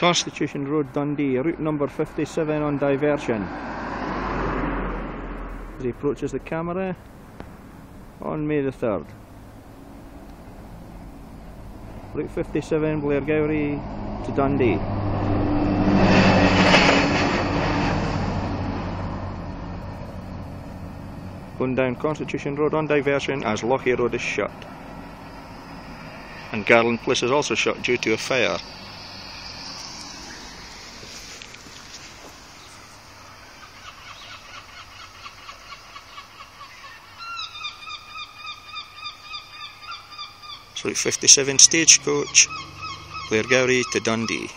Constitution Road, Dundee, route number 57 on diversion. As he approaches the camera on May the 3rd. Route 57, Blairgowrie to Dundee. Going down Constitution Road on diversion as Lochie Road is shut. And Garland Place is also shut due to a fire. Route 57, Stagecoach, Blairgowrie to Dundee.